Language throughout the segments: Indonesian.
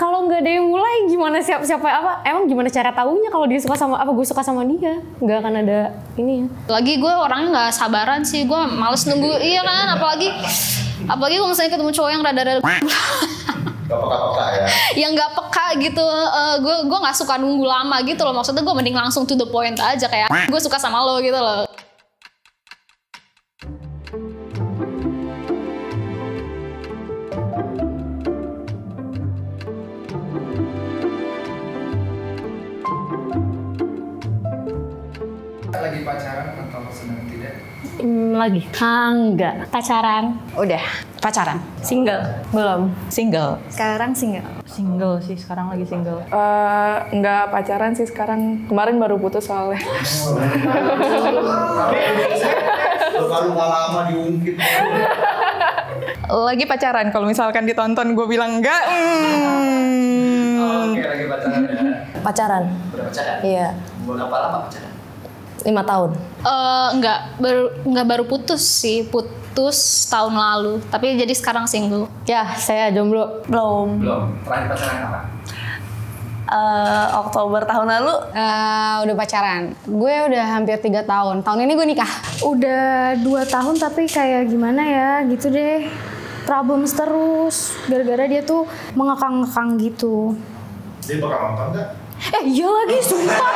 Kalau nggak ada yang mulai, gimana siapa apa? Emang gimana cara taunya kalau dia suka sama apa? Gue suka sama dia, nggak akan ada ini ya. Lagi gue orangnya nggak sabaran sih, gue males nunggu, iya kan? Apalagi kalau misalnya ketemu cowok yang rada-rada gak peka-peka ya? Yang gak peka gitu, gue gak suka nunggu lama gitu loh. Maksudnya gue mending langsung to the point aja, kayak gue suka sama lo gitu loh. Lagi pacaran atau senang tidak? Lagi. Enggak. Pacaran. Udah. Pacaran. Single. Belum. Single. Sekarang single. Single sih, sekarang lagi single. Nggak pacaran sih sekarang. Kemarin baru putus soalnya. Baru lama diungkit. Lagi pacaran. Kalau misalkan ditonton gue bilang enggak. Oke, lagi pacaran ya. Pacaran. Udah pacaran? Iya. Berapa lama pacaran? 5 tahun. Nggak baru putus sih, putus tahun lalu. Tapi jadi sekarang single. Ya, saya jomblo. Belum. Terakhir pacaran apa? Oktober tahun lalu. Udah pacaran. Gue udah hampir 3 tahun. Tahun ini gue nikah. Udah 2 tahun tapi kayak gimana ya gitu deh. Problems terus. Gara-gara dia tuh mengekang-ngekang gitu. Dia bakal nonton nggak? Iya lagi, sumpah.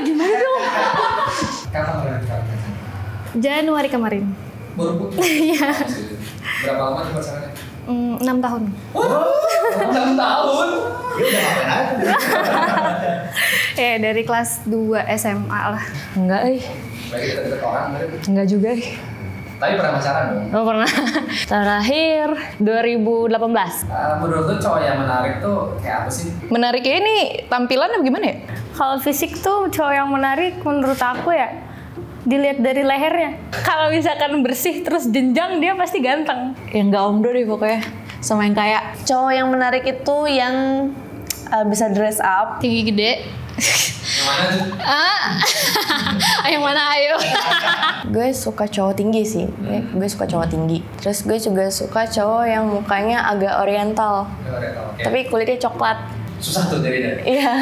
Gimana dong? Januari kemarin. Baru putus? Iya. Berapa lama di pacarannya? 6 tahun. 6 tahun? Ya udah ngapain aja. Ya dari kelas 2 SMA lah. Enggak ih. Bagi deket-deket orang? Enggak juga ih. Tapi pernah pacaran dong? Oh pernah. Terakhir 2018. Menurut tuh cowok yang menarik tuh kayak apa sih? Menariknya ini tampilan apa gimana ya? Kalau fisik tuh cowok yang menarik menurut aku ya dilihat dari lehernya. Kalau misalkan bersih terus jenjang dia pasti ganteng. Ya nggak omdo deh pokoknya. Sama yang kayak cowok yang menarik itu yang bisa dress up. Tinggi gede. Yang mana tuh? Yang mana ayo? Gue suka cowok tinggi sih. Gue suka cowok tinggi. Terus gue juga suka cowok yang mukanya agak oriental. Okay. Tapi kulitnya coklat. Susah tuh jadinya. Iya.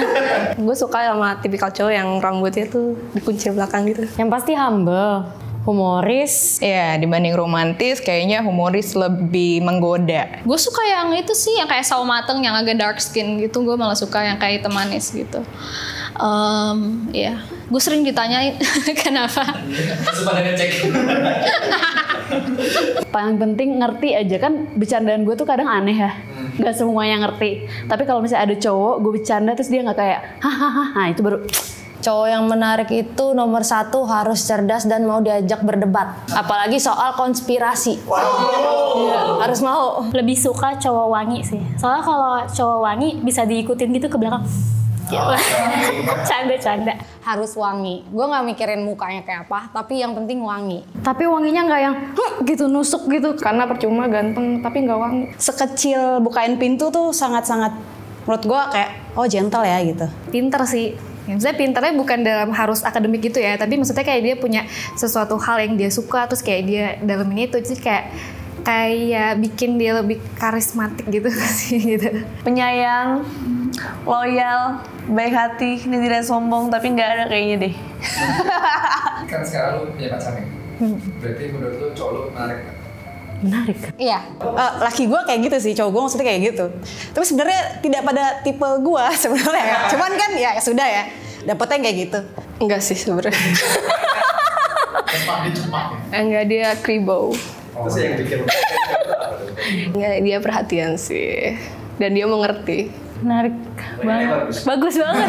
Gue suka sama tipikal cowok yang rambutnya tuh dikuncir belakang gitu. Yang pasti humble, humoris. Iya, dibanding romantis kayaknya humoris lebih menggoda. Gue suka yang itu sih, yang kayak sawo mateng, yang agak dark skin gitu. Gue malah suka yang kayak hitam manis gitu. Ya, gue sering ditanyain kenapa. Sebenarnya cek. Paling penting ngerti aja kan, bercandaan gue tuh kadang aneh ya. Gak semua yang ngerti. Tapi kalau misalnya ada cowok, gue bercanda terus dia nggak kayak hahaha, itu baru. Cowok yang menarik itu nomor 1 harus cerdas dan mau diajak berdebat. Apalagi soal konspirasi. Wow. Ya, harus mau. Lebih suka cowok wangi sih. Soalnya kalau cowok wangi bisa diikutin gitu ke belakang. Canda-canda. Harus wangi. Gue gak mikirin mukanya kayak apa, tapi yang penting wangi. Tapi wanginya gak yang gitu nusuk gitu. Karena percuma ganteng tapi gak wangi. Sekecil bukain pintu tuh sangat-sangat menurut gue kayak oh gentle ya gitu. Pinter sih. Maksudnya pinternya bukan dalam harus akademik gitu ya, tapi maksudnya kayak dia punya sesuatu hal yang dia suka, terus kayak dia dalam ini tuh kayak bikin dia lebih karismatik gitu sih gitu. Penyayang, loyal, baik hati, ini tidak sombong tapi nggak ada kayaknya deh. Kan sekarang lu punya pacar nih, berarti menurut lu cowok lu menarik kan? Menarik. Iya. Laki gue kayak gitu sih, cowok gue maksudnya kayak gitu. Tapi sebenarnya tidak pada tipe gue sebenarnya. Ya. Cuman kan ya sudah ya. Dapetnya yang kayak gitu. Enggak sih sebenarnya. Enggak, dia kribo. Terus yang bikin. Enggak, dia perhatian sih. Dan dia mengerti. Menarik banget. Bagus banget.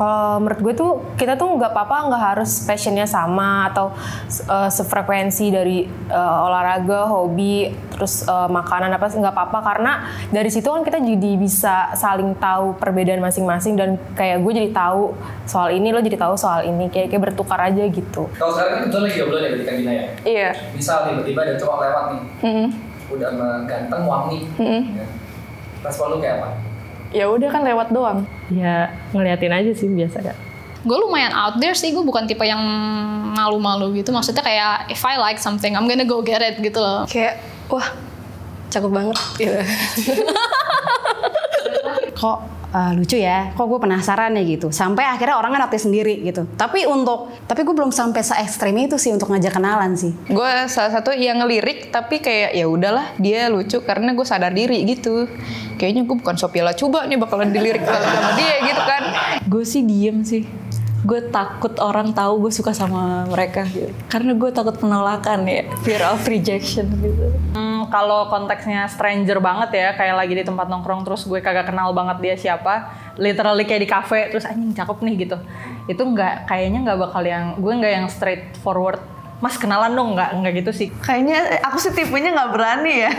Kalau menurut gue tuh kita tuh nggak apa-apa nggak harus passionnya sama atau sefrekuensi dari olahraga, hobi, terus makanan apa nggak apa-apa karena dari situ kan kita jadi bisa saling tahu perbedaan masing-masing dan kayak gue jadi tahu soal ini lo jadi tahu soal ini kayak bertukar aja gitu. Kalau sekarang kan betul lagi obrolan ya ketika Gina ya. Iya. Misal tiba-tiba ada cowok lewat nih, udah ganteng wangi, ya. Respon lu kayak apa? Ya udah kan lewat doang. Ya ngeliatin aja sih biasa kan. Gue lumayan out there sih, gue bukan tipe yang malu-malu gitu. Maksudnya kayak if I like something, I'm gonna go get it gitu loh. Kayak wah cakep banget gitu. Kok lucu ya, kok gue penasaran ya gitu. Sampai akhirnya orang kan notice sendiri gitu. Tapi gue belum sampai se-ekstrem itu sih untuk ngajak kenalan sih. Gue salah satu yang ngelirik tapi kayak ya udahlah dia lucu karena gue sadar diri gitu. Kayaknya gue bukan Sophia Latjuba nih bakalan dilirik sama dia gitu kan. Gue sih diem sih. Gue takut orang tahu gue suka sama mereka gitu. Karena gue takut penolakan ya, fear of rejection gitu. Kalau konteksnya stranger banget ya, kayak lagi di tempat nongkrong terus gue kagak kenal banget dia siapa, literally kayak di kafe terus anjing cakep nih gitu, itu nggak, kayaknya nggak bakal yang gue nggak yang straightforward mas kenalan dong, nggak gitu sih. Kayaknya aku sih tipenya nggak berani ya.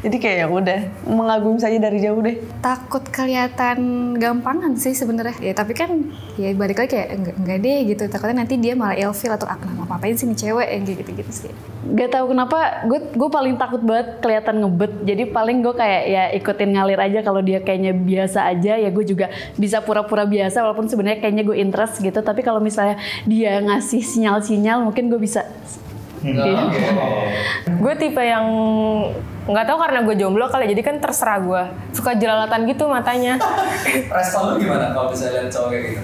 Jadi kayak ya udah mengagumi saja dari jauh deh. Takut kelihatan gampangan sih sebenarnya ya, tapi kan ya balik lagi kayak enggak deh gitu, takutnya nanti dia malah ilfeel atau mau ngapain sih nih cewek yang kayak gitu-gitu sih. Gak tau kenapa gue paling takut banget kelihatan ngebet, jadi paling gue kayak ya ikutin ngalir aja. Kalau dia kayaknya biasa aja ya gue juga bisa pura-pura biasa walaupun sebenarnya kayaknya gue interest gitu, tapi kalau misalnya dia ngasih sinyal-sinyal mungkin gue bisa. Yeah. Gue tipe yang nggak tahu karena gue jomblo kali, jadi kan terserah gue, suka jelalatan gitu matanya. Respon lu gimana kalau misalnya lihat cowok kayak gitu?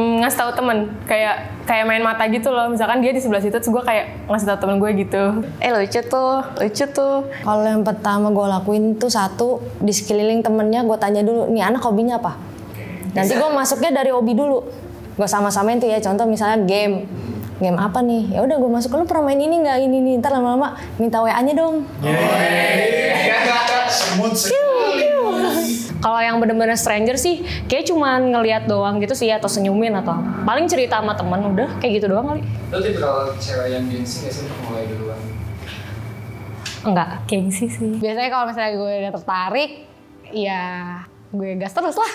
Ngasih tahu temen, kayak main mata gitu loh. Misalkan dia di sebelah situ, terus gue kayak ngasih tahu temen gue gitu. Lucu tuh. Kalau yang pertama gue lakuin tuh satu, di sekeliling temennya gue tanya dulu, nih anak hobinya apa? Nanti gue masuknya dari hobi dulu. Gue sama-samain tuh ya, contoh misalnya game apa nih? Ya udah gue masuk, lu pernah main ini nggak, ini nih, ntar lama-lama minta WA-nya dong. Kalau yang bener-bener stranger sih, kayak cuman ngelihat doang gitu sih, atau senyumin atau paling cerita sama temen, udah kayak gitu doang kali. Lo tipe kalau cewek yang gengsi nggak sih mulai duluan? Enggak, gengsi sih. Biasanya kalau misalnya gue udah tertarik, ya gue gas terus lah.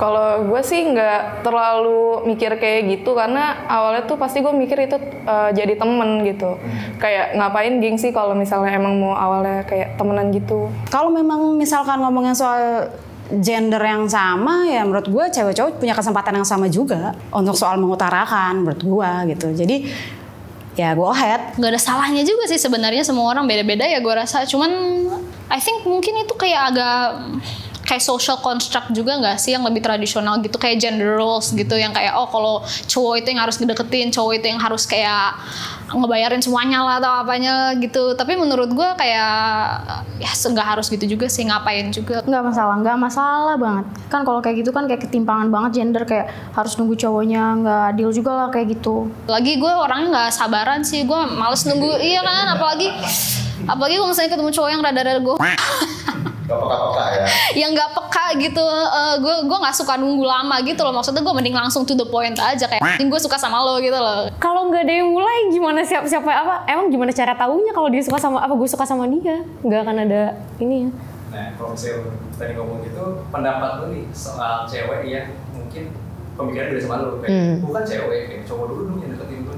Kalau gue sih nggak terlalu mikir kayak gitu, karena awalnya tuh pasti gue mikir itu jadi temen gitu. Kayak ngapain gengsi kalau misalnya emang mau awalnya kayak temenan gitu. Kalau memang misalkan ngomongin soal gender yang sama, ya menurut gue cewek cowok punya kesempatan yang sama juga untuk soal mengutarakan, menurut gue gitu. Jadi ya go ahead. Gak ada salahnya juga sih sebenarnya, semua orang beda-beda ya gue rasa. Cuman I think mungkin itu kayak agak kayak social construct juga nggak sih, yang lebih tradisional gitu, kayak gender roles gitu, yang kayak oh kalau cowok itu yang harus dideketin, cowok itu yang harus kayak ngebayarin semuanya lah atau apanya gitu. Tapi menurut gue kayak ya nggak harus gitu juga sih, ngapain juga nggak masalah banget kan. Kalau kayak gitu kan kayak ketimpangan banget gender, kayak harus nunggu cowoknya, nggak adil juga lah kayak gitu. Lagi gue orangnya nggak sabaran sih, gue males nunggu. Iya kan, apalagi kalau misalnya ketemu cowok yang rada-rada gue gak peka-peka ya? Yang gak peka gitu, gue gak suka nunggu lama gitu loh. Maksudnya gue mending langsung to the point aja, kayak gue suka sama lo gitu loh. Kalau gak ada yang mulai gimana, siapa apa? Emang gimana cara taunya kalau dia suka sama apa, gue suka sama dia? Gak akan ada ini ya. Nah kalau misalnya tadi ngomong gitu, pendapat lo nih soal cewek yang mungkin pemikiran beda sama lo, kayak bukan cewek, kayak cowok dulu yang deketin gue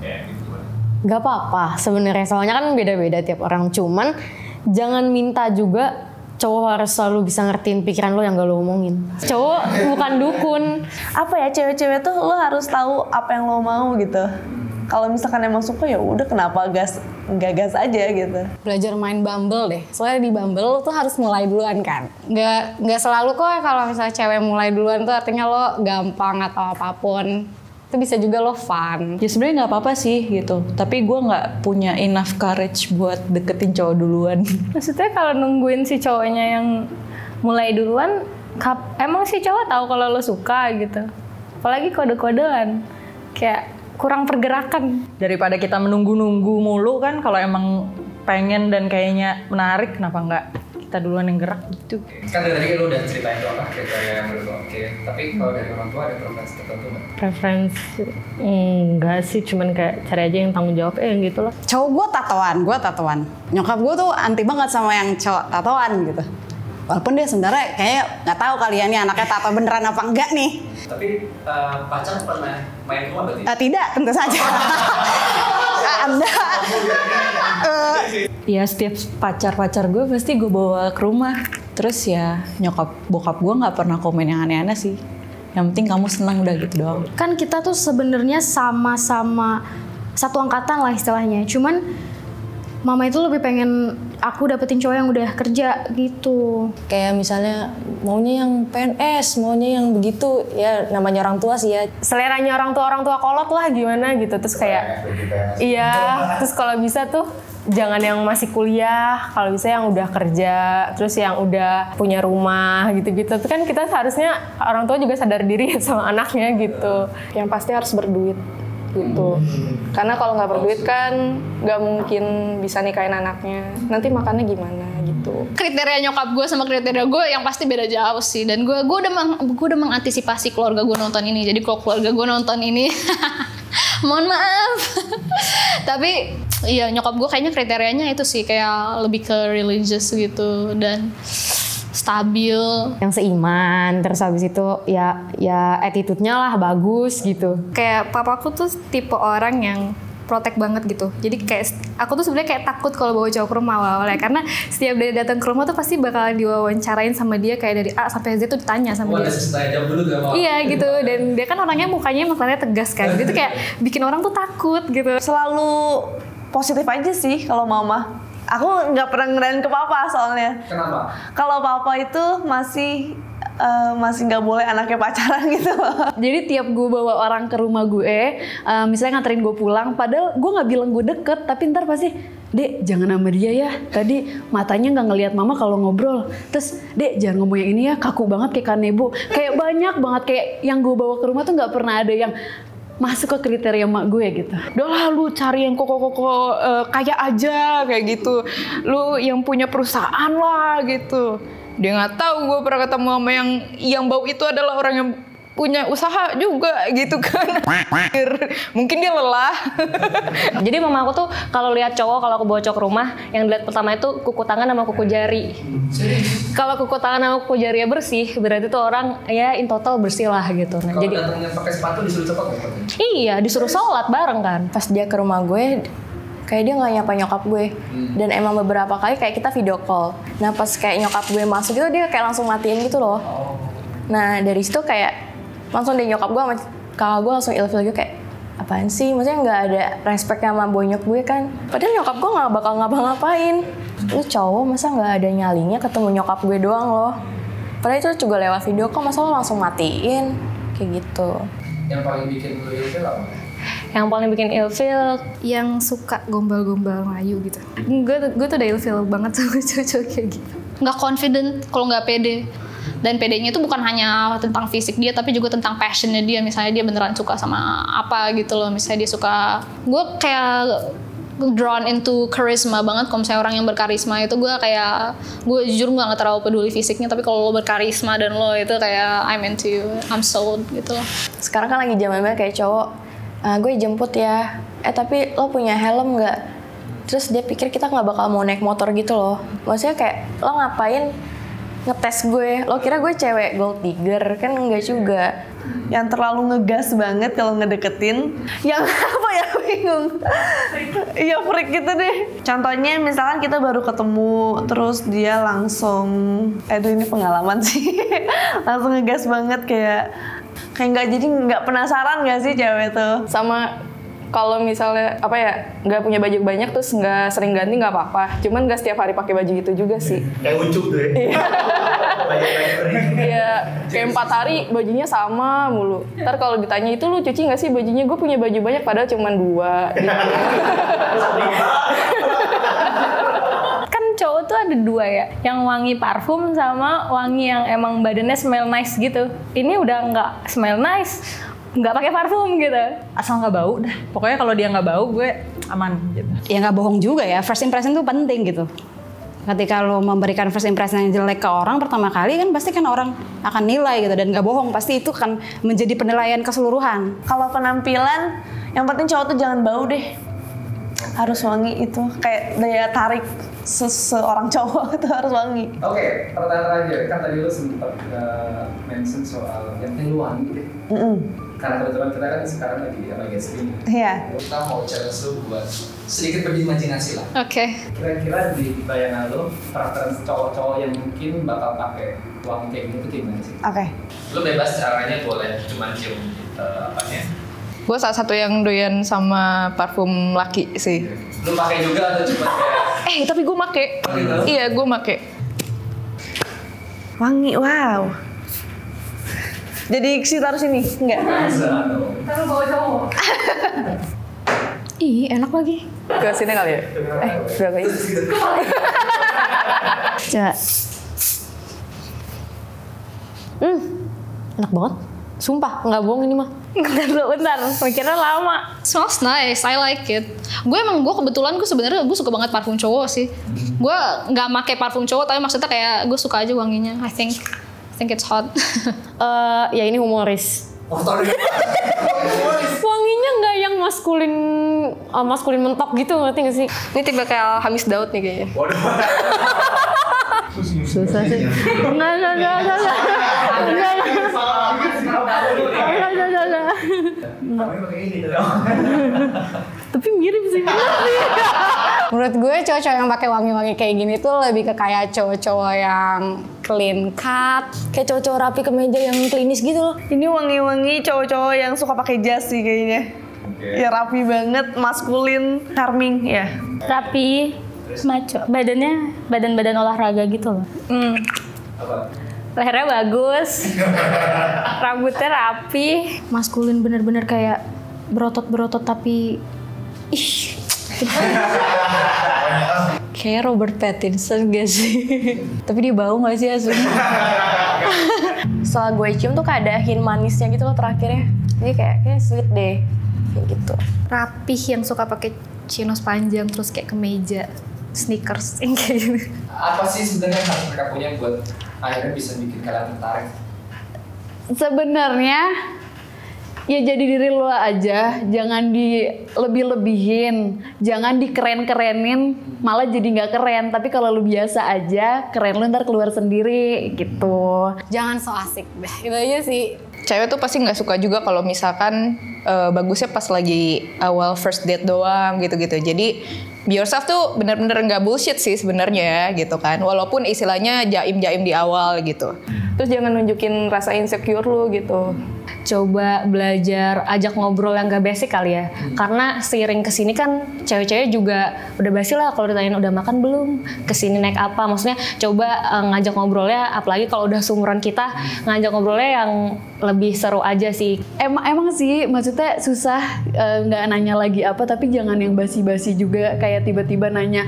kayak gitu gimana? Gak apa-apa sebenarnya, soalnya kan beda-beda tiap orang. Cuman jangan minta juga cowok harus selalu bisa ngertiin pikiran lo yang gak lo omongin. Cowok bukan dukun. Apa ya, cewek-cewek tuh lo harus tahu apa yang lo mau gitu. Kalau misalkan emang suka ya udah, kenapa gas aja gitu. Belajar main Bumble deh. Soalnya di Bumble tuh harus mulai duluan kan. Gak selalu kok kalau misalnya cewek mulai duluan tuh artinya lo gampang atau apapun. Itu bisa juga lo fun. Ya sebenarnya nggak apa-apa sih gitu. Tapi gue nggak punya enough courage buat deketin cowok duluan. Maksudnya kalau nungguin si cowoknya yang mulai duluan, emang si cowok tahu kalau lo suka gitu. Apalagi kode-kodean, kayak kurang pergerakan. Daripada kita menunggu-nunggu mulu kan, kalau emang pengen dan kayaknya menarik, kenapa nggak kita duluan yang gerak gitu? Kan tadi lo udah ceritain tuh apa kriteria yang menurut oke. Tapi kalau dari orang tua ada preferensi tertentu nggak? Preferensi enggak sih, cuman kayak cari aja yang tanggung jawab gitu loh. Cowok gue tatoan. Nyokap gue tuh anti banget sama yang cowok tatoan gitu. Walaupun dia sebenarnya kayak nggak tahu kali ya nih anaknya tato beneran apa enggak nih. Tapi pacar pernah main ke rumah berarti? Tidak, tentu saja. Ada. Ya setiap pacar gue pasti gue bawa ke rumah. Terus ya bokap gue nggak pernah komen yang aneh-aneh sih. Yang penting kamu senang udah gitu doang. Kan kita tuh sebenarnya sama-sama satu angkatan lah istilahnya. Cuman mama itu lebih pengen aku dapetin cowok yang udah kerja gitu. Kayak misalnya maunya yang PNS, maunya yang begitu. Ya namanya orang tua sih ya. Seleranya orang tua kolot lah gimana gitu. Terus kayak iya, terus kalau bisa tuh jangan yang masih kuliah, kalau bisa yang udah kerja, terus yang udah punya rumah gitu-gitu. Tapi kan kita seharusnya orang tua juga sadar diri sama anaknya gitu. Yang pasti harus berduit gitu. Karena kalau nggak berduit kan nggak mungkin bisa nikahin anaknya. Nanti makannya gimana gitu. Kriteria nyokap gue sama kriteria gue yang pasti beda jauh sih. Dan gue udah mengantisipasi keluarga gue nonton ini. Jadi kalau keluarga gue nonton ini, mohon maaf. Tapi iya, nyokap gue kayaknya kriterianya itu sih, kayak lebih ke religious gitu dan stabil. Yang seiman, terus habis itu ya attitude-nya lah bagus gitu. Kayak papaku tuh tipe orang yang protect banget gitu. Jadi kayak aku tuh sebenarnya kayak takut kalau bawa cowok ke rumah awal-awal ya, karena setiap dia datang ke rumah tuh pasti bakal diwawancarain sama dia, kayak dari A sampai Z tuh ditanya sama dia. Iya gitu, dan dia kan orangnya mukanya masalahnya tegas kan, gitu kayak bikin orang tuh takut gitu. Selalu positif aja sih kalau mama. Aku nggak pernah ngerain ke papa soalnya. Kenapa? Kalau papa itu masih nggak boleh anaknya pacaran gitu. Jadi tiap gue bawa orang ke rumah gue, misalnya nganterin gue pulang, padahal gue nggak bilang gue deket, tapi ntar pasti, "Dek, jangan sama dia ya. Tadi matanya nggak ngelihat mama kalau ngobrol. Terus, Dek, jangan ngomong yang ini ya, kaku banget kayak kanebo." Kayak banyak banget, kayak yang gue bawa ke rumah tuh nggak pernah ada yang masuk ke kriteria emak gue gitu. "Udah lah, lu cari yang koko-koko kaya aja," kayak gitu. "Lu yang punya perusahaan lah," gitu. Dia nggak tahu gue pernah ketemu sama yang bau itu adalah orang yang punya usaha juga gitu kan. Mungkin dia lelah. Jadi mama aku tuh kalau lihat cowok, kalau aku bawa cowok ke rumah, yang dilihat pertama itu kuku tangan sama kuku jari. Kalau kuku tangan sama kuku jarinya bersih, berarti tuh orang ya in total bersih lah gitu. Nah, jadi datangnya pakai sepatu, disuruh cepat kan? Iya, disuruh sholat bareng kan. Pas dia ke rumah gue, kayak dia nggak nyapa nyokap gue. Dan emang beberapa kali kayak kita video call. Nah pas kayak nyokap gue masuk gitu, dia kayak langsung matiin gitu loh. Nah dari situ kayak langsung dia nyokap gue sama kakak gue langsung ilfil gitu, kayak apaan sih? Maksudnya nggak ada respect sama bonyok gue kan. Padahal nyokap gue nggak bakal ngapa-ngapain. Lu cowok masa nggak ada nyalinya ketemu nyokap gue doang loh. Padahal itu juga lewat video call, masa lo langsung matiin? Kayak gitu. Yang paling bikin lu ilfil apa? Yang paling bikin ilfil yang suka gombal-gombal Melayu gitu. Gue tuh udah ilfil banget sama cowok-cowok kayak gitu. Nggak confident kalau nggak pede. Dan pedenya itu bukan hanya tentang fisik dia, tapi juga tentang passionnya dia. Misalnya dia beneran suka sama apa gitu loh. Misalnya dia suka, gue kayak drawn into charisma banget. Kalau misalnya orang yang berkarisma itu gue jujur nggak terlalu peduli fisiknya, tapi kalau lo berkarisma dan lo itu kayak I'm into you, I'm sold gitu loh. Sekarang kan lagi zaman banget kayak cowok, "Gue jemput ya, tapi lo punya helm nggak?" Terus dia pikir kita nggak bakal mau naik motor gitu loh. Maksudnya kayak, lo ngapain ngetes gue? Lo kira gue cewek gold digger? Kan enggak juga. Yang terlalu ngegas banget kalau ngedeketin. Yang apa ya, bingung. Iya, freak gitu deh. Contohnya misalkan kita baru ketemu, terus dia langsung, aduh ini pengalaman sih. Langsung ngegas banget kayak nggak penasaran nggak sih cewek tuh? Sama kalau misalnya apa ya, nggak punya baju banyak terus nggak sering ganti nggak apa-apa, cuman nggak setiap hari pakai baju gitu juga sih. Kayak ucup deh. Iya, kayak 4 hari bajunya sama mulu. Ntar kalau ditanya, "Itu lu cuci nggak sih bajunya?" "Gue punya baju banyak," padahal cuman 2. Kan cowok tuh ada 2 ya, yang wangi parfum sama wangi yang emang badannya smell nice gitu. Ini udah nggak smell nice, nggak pakai parfum gitu, asal nggak bau dah. Pokoknya kalau dia nggak bau, gue aman gitu. Ya nggak bohong juga ya, first impression tuh penting gitu. Ketika lo memberikan first impression yang jelek ke orang pertama kali, kan pasti kan orang akan nilai gitu. Dan nggak bohong, pasti itu kan menjadi penilaian keseluruhan. Kalau penampilan, yang penting cowok tuh jangan bau deh. Harus wangi, itu kayak daya tarik seorang cowok itu harus wangi. Oke, pertanyaan terakhir, kan tadi lo sempat mention soal yang penting lo wangi deh. Karena kebetulan kita kan sekarang lagi sering. Iya. Kita mau challenge lu buat sedikit berimajinasi lah. Oke. Kira-kira di bayangan lu, preferensi cowok-cowok yang mungkin bakal pakai wangi kayak gini tuh gimana sih? Oke. Lu bebas caranya, boleh cuma cium apanya, Gue salah satu yang doyan sama parfum laki sih. Lu pakai juga atau cuma kayak? Tapi gue pakai. Iya, gue pakai. Wangi, wow. Jadi si taruh sini, enggak? Taruh bawa cowok. Ih, enak lagi. Ke sini kali ya? Berapa ini? Coba. Enak banget. Sumpah, nggak bohong ini mah. Bentar, mikirnya lama. Smells nice, I like it. Gue emang, gue sebenarnya suka banget parfum cowok sih. Gue nggak pakai parfum cowok, tapi maksudnya kayak gue suka aja wanginya. I think it's hot. Ya ini humoris. Wanginya nggak yang maskulin mentok gitu, ngerti nggak sih? Ini tiba kayak Hamis Daud nih kayaknya. Susah sih. Tapi mirip sih. Menurut gue cowok-cowok yang pakai wangi-wangi kayak gini tuh lebih ke kayak cowok-cowok yang clean cut, kayak cowok-cowok rapi kemeja yang klinis gitu loh. Ini wangi-wangi cowok-cowok yang suka pakai jas sih kayaknya. Ya rapi banget, maskulin, charming ya. Rapi, maco, badannya badan-badan olahraga gitu loh. Lehernya bagus, rambutnya rapi, maskulin bener-bener kayak berotot-berotot tapi kayak Robert Pattinson gak sih? Tapi dia bau gak sih aslinya? Setelah gue cium tuh kayak ada hint manisnya gitu loh terakhirnya. Jadi kayak sweet deh, kayak gitu. Rapih yang suka pakai chinos panjang terus kayak kemeja, sneakers, kayak gitu. Apa sih sebenarnya harus mereka punya buat akhirnya bisa bikin kalian tertarik? Sebenarnya ya jadi diri lo aja, jangan dilebih-lebihin, jangan dikeren-kerenin, malah jadi nggak keren. Tapi kalau lo biasa aja, keren lo ntar keluar sendiri gitu. Jangan so asik, itu aja sih. Cewek tuh pasti nggak suka juga kalau misalkan bagusnya pas lagi awal first date doang gitu-gitu. Jadi be yourself tuh bener-bener nggak bullshit sih sebenarnya gitu kan, walaupun istilahnya jaim-jaim di awal gitu. Terus jangan nunjukin rasa insecure lu gitu. Coba belajar ajak ngobrol yang gak basic kali ya, karena seiring kesini kan cewek-cewek juga udah basi lah kalau ditanyain udah makan belum, kesini naik apa, maksudnya coba ngajak ngobrolnya, apalagi kalau udah seumuran kita ngajak ngobrolnya yang lebih seru aja sih. Emang sih maksudnya susah nggak nanya lagi apa, tapi jangan yang basi-basi juga kayak tiba-tiba nanya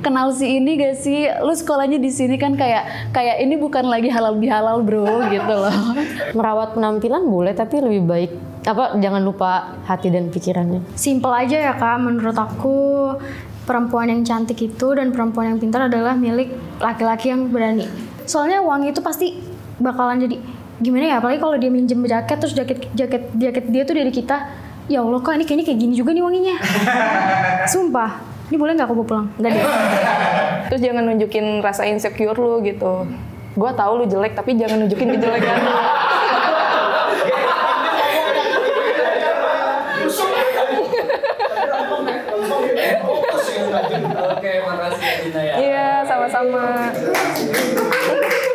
kenal si ini gak sih, lu sekolahnya di sini kan, kayak ini bukan lagi halal bihalal bro gitu loh. Merawat penampilan boleh, tapi lebih baik jangan lupa hati dan pikirannya. Simple aja ya Kak, menurut aku perempuan yang cantik itu dan perempuan yang pintar adalah milik laki-laki yang berani. Soalnya wangi itu pasti bakalan jadi gimana ya, apalagi kalau dia minjem jaket terus jaket dia tuh dari kita. Ya Allah Kak, ini kayaknya kayak gini juga nih wanginya. Sumpah. Ini boleh nggak aku bawa pulang? Enggak deh. Terus jangan nunjukin rasa insecure lu gitu. Gua tahu lu jelek tapi jangan nunjukin kejelekan lu. Oke, makasih Dina ya. Iya, sama-sama.